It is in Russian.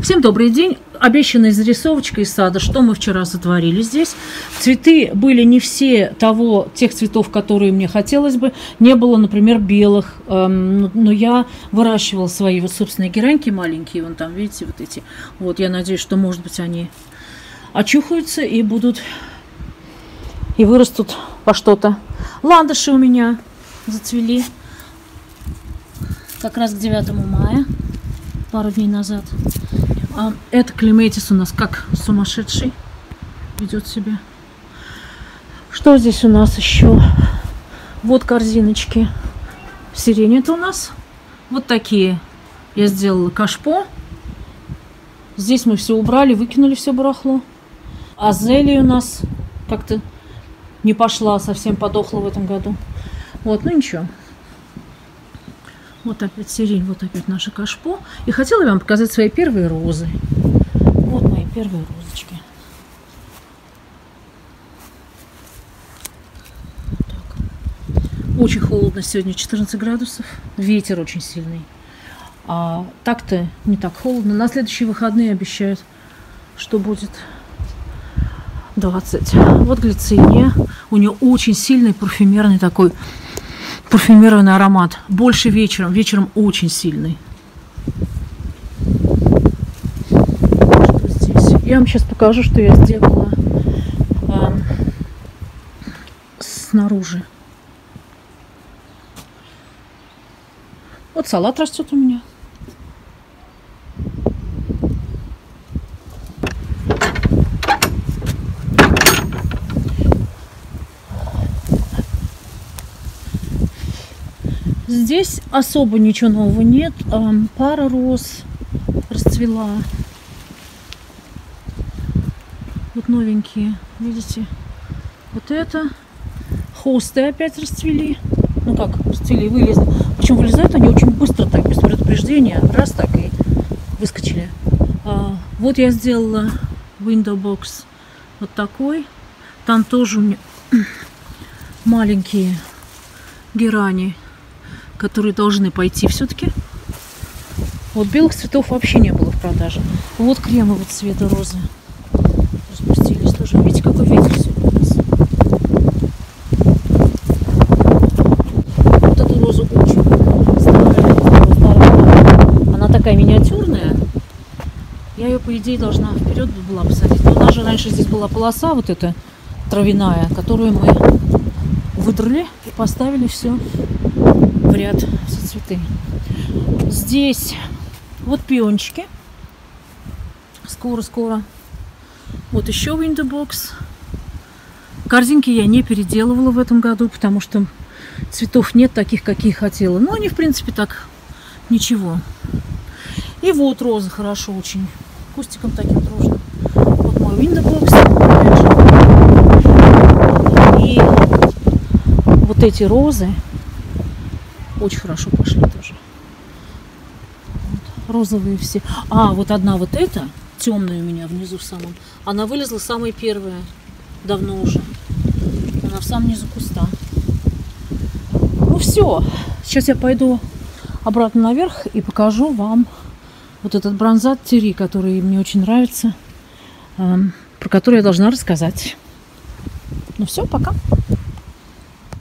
Всем добрый день. Обещанная зарисовочка из сада. Что мы вчера сотворили здесь? Цветы были не все тех цветов, которые мне хотелось бы. Не было, например, белых. Но я выращивала свои вот собственные гераньки маленькие. Вон там, видите, вот эти. Вот, я надеюсь, что, может быть, они очухаются и будут... И вырастут во что-то. Ландыши у меня зацвели. Как раз к 9 мая. Пару дней назад. А это клематис у нас как сумасшедший ведет себя. Что здесь у нас еще? Вот корзиночки. Сирень это у нас. Вот такие. Я сделала кашпо. Здесь мы все убрали, выкинули все барахло. Азелия у нас как-то не пошла, совсем подохла в этом году. Вот, ну ничего. Вот опять сирень, вот опять наше кашпо. И хотела я вам показать свои первые розы. Вот мои первые розочки. Вот так. Очень холодно сегодня, 14 градусов. Ветер очень сильный. А так-то не так холодно. На следующие выходные обещают, что будет 20. Вот глицинея. У нее очень сильный парфюмерный такой... парфюмированный аромат. Больше вечером. Вечером очень сильный. Что здесь? Я вам сейчас покажу, что я сделала снаружи. Вот салат растет у меня. Здесь особо ничего нового нет. Пара роз расцвела. Вот новенькие, видите? Вот это. Хосты опять расцвели. Ну как, расцвели, вылезли. Причем вылезают они очень быстро, так, без предупреждения. Раз так и выскочили. Вот я сделала window box вот такой. Там тоже у меня маленькие герани, которые должны пойти все-таки. Вот белых цветов вообще не было в продаже. Вот кремового цвета розы распустились тоже. Видите, какой ветер сегодня у нас. Вот эту розу очень старая. Она такая миниатюрная. Я ее, по идее, должна вперед была посадить. Но даже раньше здесь была полоса вот эта травяная, которую мы выдрали и поставили все в ряд, все цветы. Здесь вот пиончики. Скоро-скоро. Вот еще window box. Корзинки я не переделывала в этом году, потому что цветов нет таких, какие хотела. Но они, в принципе, так ничего. И вот розы хорошо очень. Кустиком таким дружным. Вот мой window box. И вот эти розы очень хорошо пошли тоже. Вот, розовые все. А, вот одна вот эта, темная у меня внизу в самом. Она вылезла самая первая. Давно уже. Она в самом низу куста. Ну все. Сейчас я пойду обратно наверх и покажу вам вот этот бронзат Тери, который мне очень нравится. Про который я должна рассказать. Ну все, пока.